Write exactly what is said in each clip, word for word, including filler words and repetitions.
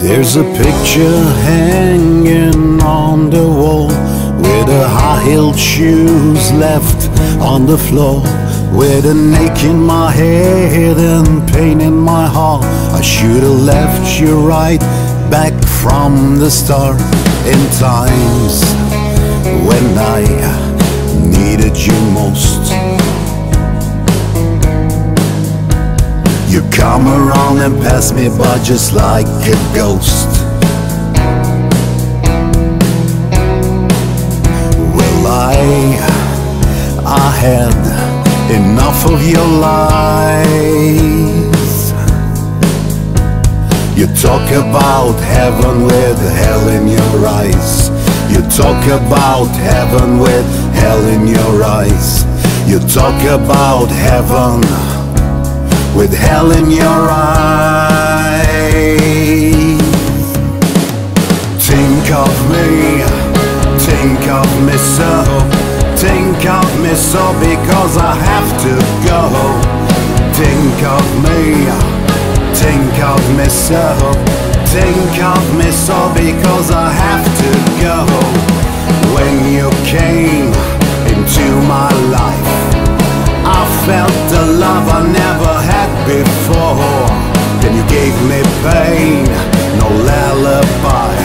There's a picture hanging on the wall with the high-heeled shoes left on the floor, with an ache in my head and pain in my heart. I should have left you right back from the start. In times when I needed you most, you come around and pass me by just like a ghost. Well, I, I had enough of your lies. You talk about heaven with hell in your eyes. You talk about heaven with hell in your eyes. You talk about heaven with hell in your eyes. Think of me, think of me so, think of me so, because I have to go. Think of me, think of me so, think of me so, because I have to go. When you came into my life, I felt the love I never had before. Then you gave me pain, no lullaby.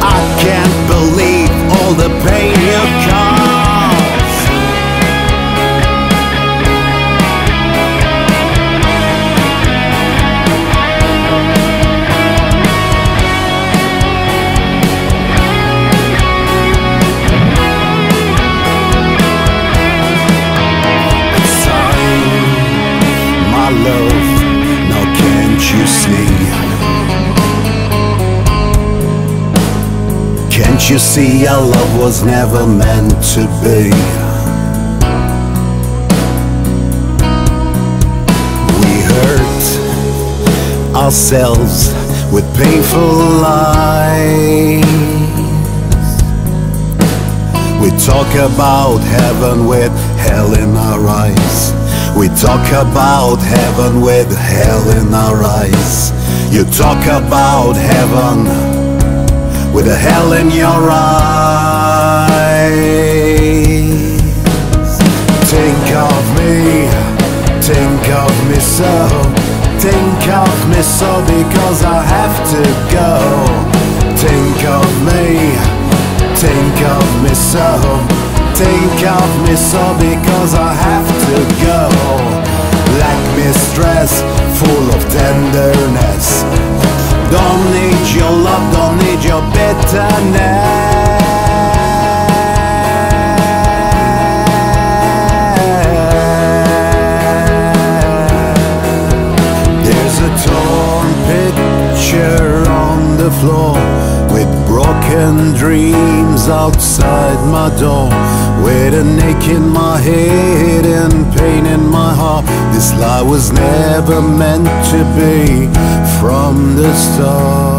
I can't believe all the pain you caused. You see, can't you see our love was never meant to be? We hurt ourselves with painful lies. We talk about heaven with hell in our eyes. We talk about heaven with hell in our eyes. You talk about heaven with a hell in your eyes. Think of me, think of me so, think of me so, because I have to go. Think of me, think of me so, think of me so, because I have to go. Lack me stress, full of tenderness. Don't need your love, don't need your bitterness. There's a torn picture on the floor with broken dreams outside my door, with an ache in my head and pain in my heart. This lie was never meant to be from the start.